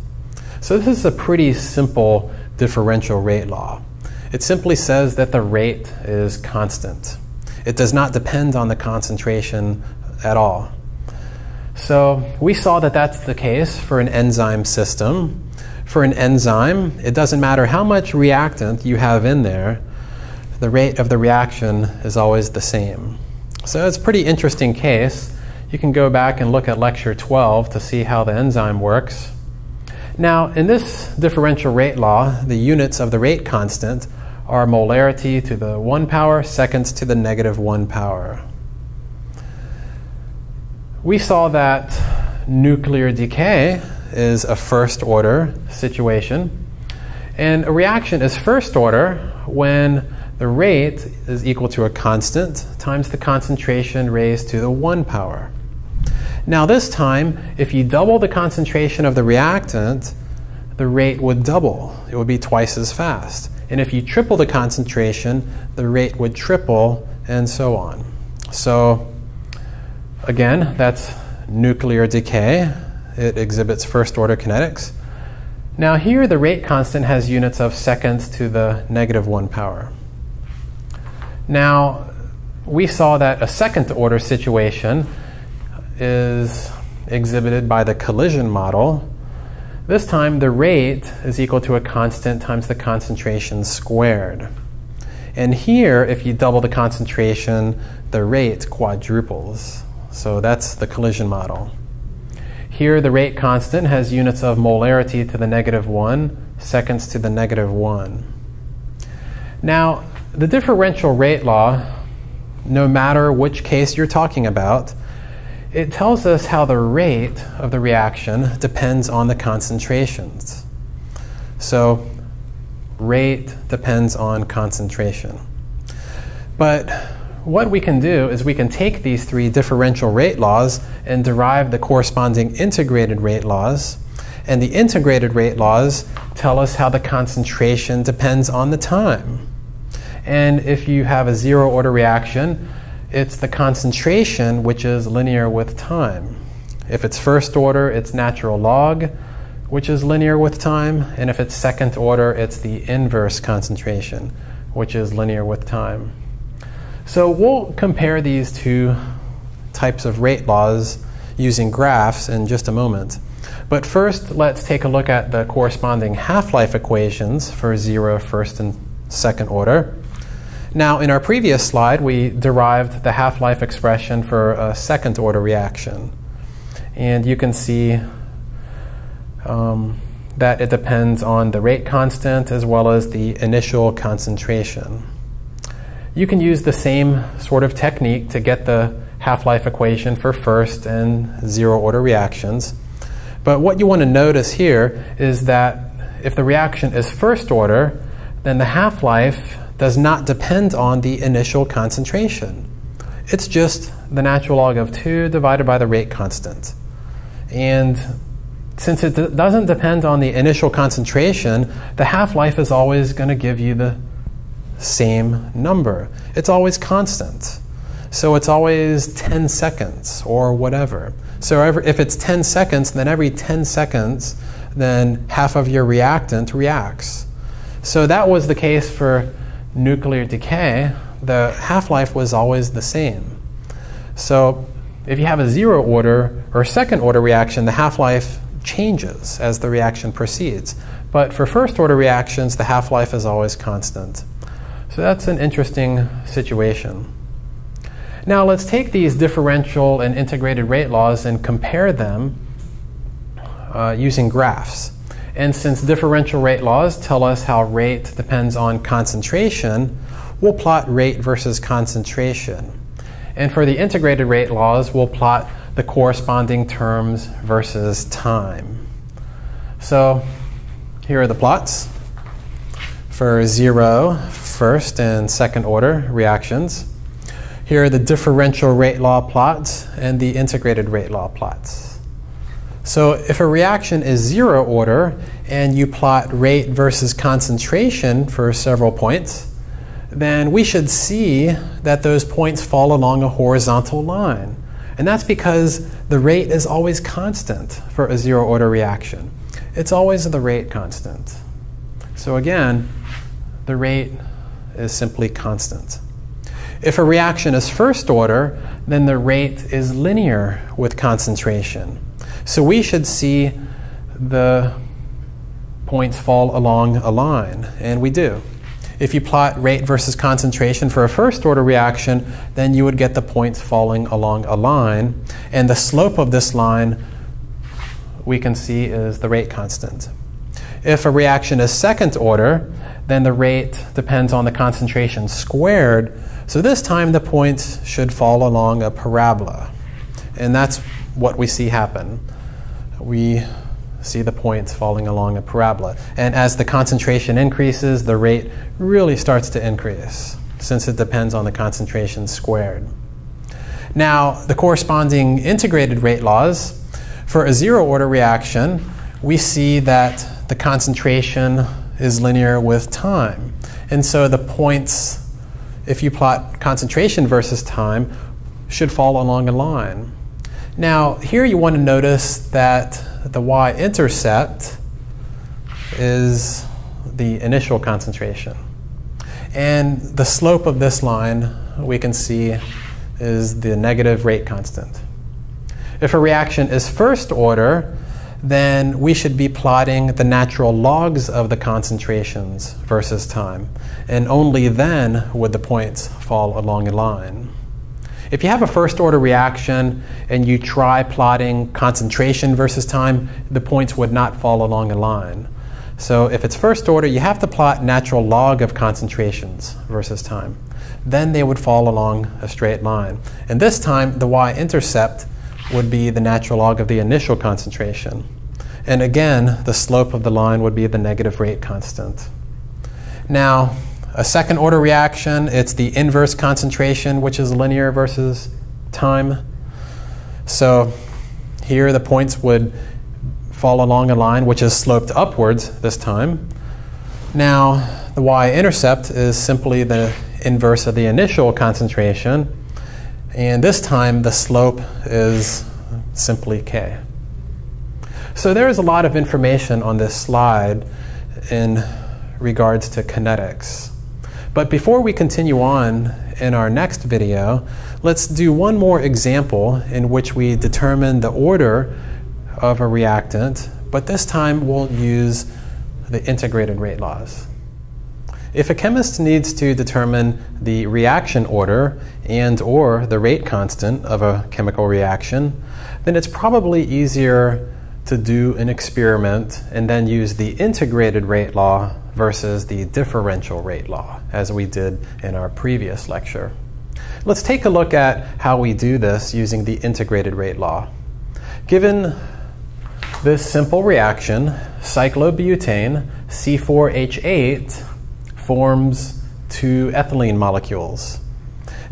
So this is a pretty simple differential rate law. It simply says that the rate is constant. It does not depend on the concentration at all. So we saw that that's the case for an enzyme system. For an enzyme, it doesn't matter how much reactant you have in there, the rate of the reaction is always the same. So it's a pretty interesting case. You can go back and look at lecture twelve to see how the enzyme works. Now, in this differential rate law, the units of the rate constant are molarity to the one power, seconds to the negative one power. We saw that nuclear decay is a first order situation. And a reaction is first order when the rate is equal to a constant times the concentration raised to the one power. Now this time, if you double the concentration of the reactant, the rate would double. It would be twice as fast. And if you triple the concentration, the rate would triple, and so on. So again, that's nuclear decay. It exhibits first order kinetics. Now here the rate constant has units of seconds to the negative one power. Now we saw that a second order situation is exhibited by the collision model. This time the rate is equal to a constant times the concentration squared. And here, if you double the concentration, the rate quadruples. So that's the collision model. Here the rate constant has units of molarity to the negative one, seconds to the negative one. Now, the differential rate law, no matter which case you're talking about, it tells us how the rate of the reaction depends on the concentrations. So rate depends on concentration. But what we can do is we can take these three differential rate laws and derive the corresponding integrated rate laws. And the integrated rate laws tell us how the concentration depends on the time. And if you have a zero order reaction, it's the concentration which is linear with time. If it's first order, it's natural log, which is linear with time. And if it's second order, it's the inverse concentration, which is linear with time. So we'll compare these two types of rate laws using graphs in just a moment. But first, let's take a look at the corresponding half-life equations for zero, first, and second order. Now, in our previous slide, we derived the half-life expression for a second-order reaction. And you can see um, that it depends on the rate constant as well as the initial concentration. You can use the same sort of technique to get the half-life equation for first and zero-order reactions. But what you want to notice here is that if the reaction is first order, then the half-life does not depend on the initial concentration. It's just the natural log of two divided by the rate constant. And since it doesn't depend on the initial concentration, the half-life is always going to give you the same number. It's always constant. So it's always ten seconds or whatever. So every, if it's ten seconds, then every ten seconds, then half of your reactant reacts. So that was the case for nuclear decay. The half-life was always the same. So if you have a zero order or second order reaction, the half-life changes as the reaction proceeds. But for first order reactions, the half-life is always constant. So that's an interesting situation. Now let's take these differential and integrated rate laws and compare them uh, using graphs. And since differential rate laws tell us how rate depends on concentration, we'll plot rate versus concentration. And for the integrated rate laws, we'll plot the corresponding terms versus time. So here are the plots for zero, first, and second order reactions. Here are the differential rate law plots and the integrated rate law plots. So if a reaction is zero order and you plot rate versus concentration for several points, then we should see that those points fall along a horizontal line. And that's because the rate is always constant for a zero order reaction. It's always the rate constant. So again, the rate is simply constant. If a reaction is first order, then the rate is linear with concentration. So we should see the points fall along a line, and we do. If you plot rate versus concentration for a first order reaction, then you would get the points falling along a line, and the slope of this line we can see is the rate constant. If a reaction is second order, then the rate depends on the concentration squared, so this time the points should fall along a parabola, and that's what we see happen. We see the points falling along a parabola. And as the concentration increases, the rate really starts to increase, since it depends on the concentration squared. Now, the corresponding integrated rate laws. For a zero-order reaction, we see that the concentration is linear with time. And so the points, if you plot concentration versus time, should fall along a line. Now, here you want to notice that the y-intercept is the initial concentration. And the slope of this line, we can see, is the negative rate constant. If a reaction is first order, then we should be plotting the natural logs of the concentrations versus time. And only then would the points fall along a line. If you have a first order reaction and you try plotting concentration versus time, the points would not fall along a line. So if it's first order, you have to plot natural log of concentrations versus time. Then they would fall along a straight line. And this time, the y-intercept would be the natural log of the initial concentration. And again, the slope of the line would be the negative rate constant. Now, a second order reaction, it's the inverse concentration, which is linear versus time. So here the points would fall along a line which is sloped upwards this time. Now the y-intercept is simply the inverse of the initial concentration, and this time the slope is simply k. So there is a lot of information on this slide in regards to kinetics. But before we continue on in our next video, let's do one more example in which we determine the order of a reactant, but this time we'll use the integrated rate laws. If a chemist needs to determine the reaction order and or the rate constant of a chemical reaction, then it's probably easier to do an experiment and then use the integrated rate law versus the differential rate law, as we did in our previous lecture. Let's take a look at how we do this using the integrated rate law. Given this simple reaction, cyclobutane, C four H eight, forms two ethylene molecules.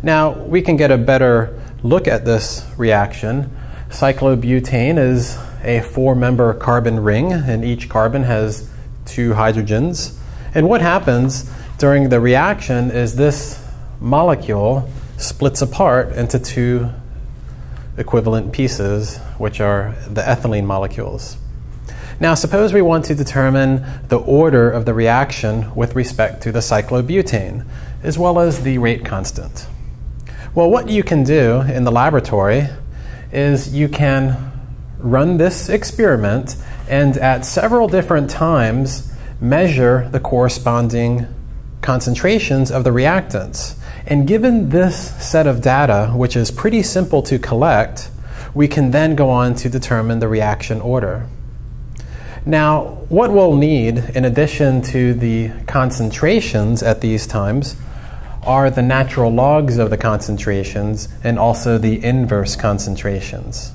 Now, we can get a better look at this reaction. Cyclobutane is a four-member carbon ring, and each carbon has two hydrogens. And what happens during the reaction is this molecule splits apart into two equivalent pieces, which are the ethylene molecules. Now suppose we want to determine the order of the reaction with respect to the cyclobutane, as well as the rate constant. Well, what you can do in the laboratory is you can run this experiment and at several different times measure the corresponding concentrations of the reactants. And given this set of data, which is pretty simple to collect, we can then go on to determine the reaction order. Now, what we'll need, in addition to the concentrations at these times, are the natural logs of the concentrations and also the inverse concentrations.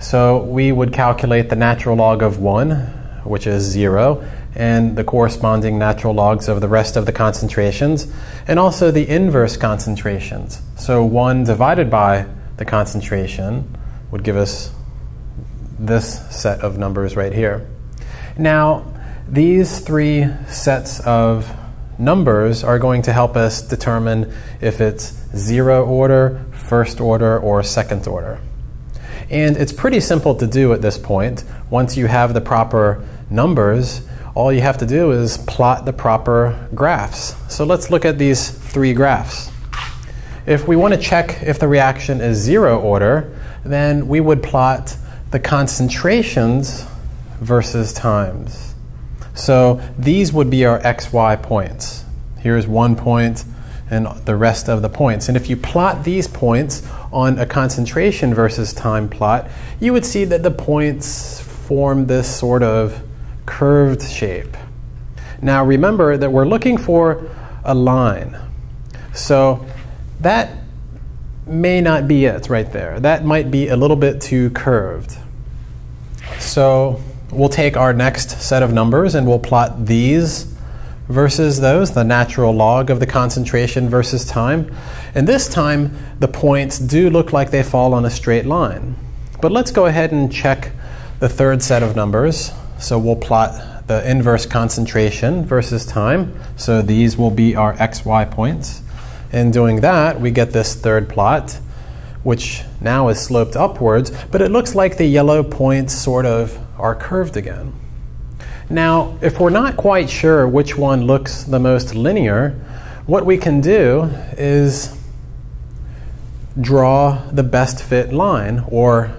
So we would calculate the natural log of one, which is zero, and the corresponding natural logs of the rest of the concentrations, and also the inverse concentrations. So one divided by the concentration would give us this set of numbers right here. Now, these three sets of numbers are going to help us determine if it's zero order, first order, or second order. And it's pretty simple to do at this point. Once you have the proper numbers, all you have to do is plot the proper graphs. So let's look at these three graphs. If we want to check if the reaction is zero order, then we would plot the concentrations versus times. So these would be our x y points. Here's one point and the rest of the points. And if you plot these points on a concentration versus time plot, you would see that the points form this sort of curved shape. Now remember that we're looking for a line. So that may not be it right there. That might be a little bit too curved. So we'll take our next set of numbers and we'll plot these versus those, the natural log of the concentration versus time. And this time the points do look like they fall on a straight line. But let's go ahead and check the third set of numbers. So we'll plot the inverse concentration versus time. So these will be our x y points. In doing that, we get this third plot, which now is sloped upwards, but it looks like the yellow points sort of are curved again. Now, if we're not quite sure which one looks the most linear, what we can do is draw the best fit line, or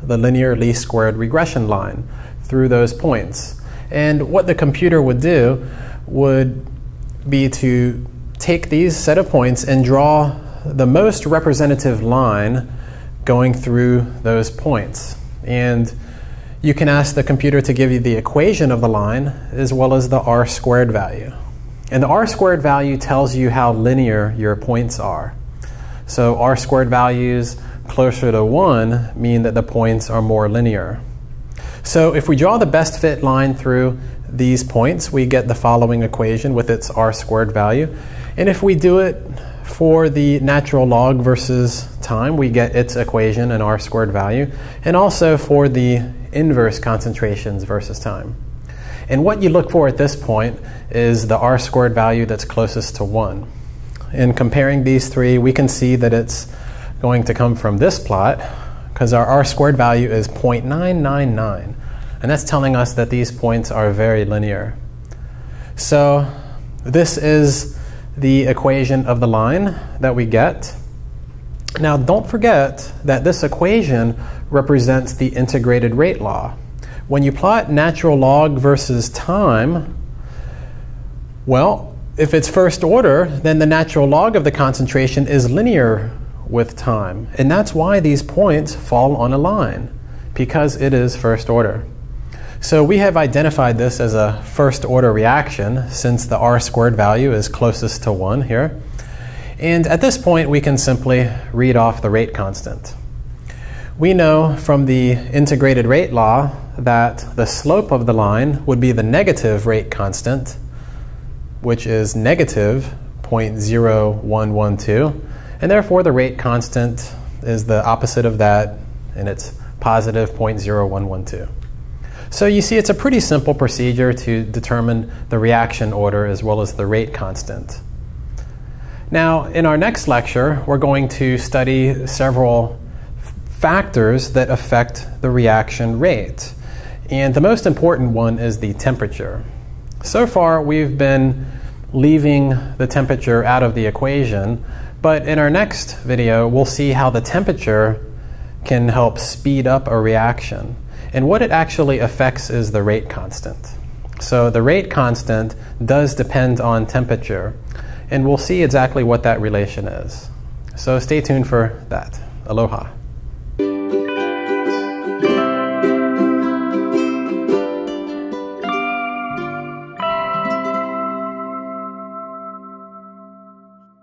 the linear least squared regression line, through those points. And what the computer would do would be to take these set of points and draw the most representative line going through those points. And you can ask the computer to give you the equation of the line as well as the r squared value. And the r squared value tells you how linear your points are. So r squared values closer to one mean that the points are more linear. So if we draw the best fit line through these points, we get the following equation with its r squared value. And if we do it for the natural log versus time, we get its equation and r squared value, and also for the inverse concentrations versus time. And what you look for at this point is the r squared value that's closest to one. In comparing these three, we can see that it's going to come from this plot, because our r squared value is zero point nine nine nine. And that's telling us that these points are very linear. So this is the equation of the line that we get. Now don't forget that this equation represents the integrated rate law. When you plot natural log versus time, well, if it's first order, then the natural log of the concentration is linear with time. And that's why these points fall on a line, because it is first order. So we have identified this as a first order reaction, since the r squared value is closest to one here. And at this point we can simply read off the rate constant. We know from the integrated rate law that the slope of the line would be the negative rate constant, which is negative zero point zero one one two, and therefore the rate constant is the opposite of that, and it's positive zero point zero one one two. So you see, it's a pretty simple procedure to determine the reaction order as well as the rate constant. Now, in our next lecture, we're going to study several factors that affect the reaction rate. And the most important one is the temperature. So far, we've been leaving the temperature out of the equation, but in our next video, we'll see how the temperature can help speed up a reaction. And what it actually affects is the rate constant. So the rate constant does depend on temperature, and we'll see exactly what that relation is. So stay tuned for that. Aloha.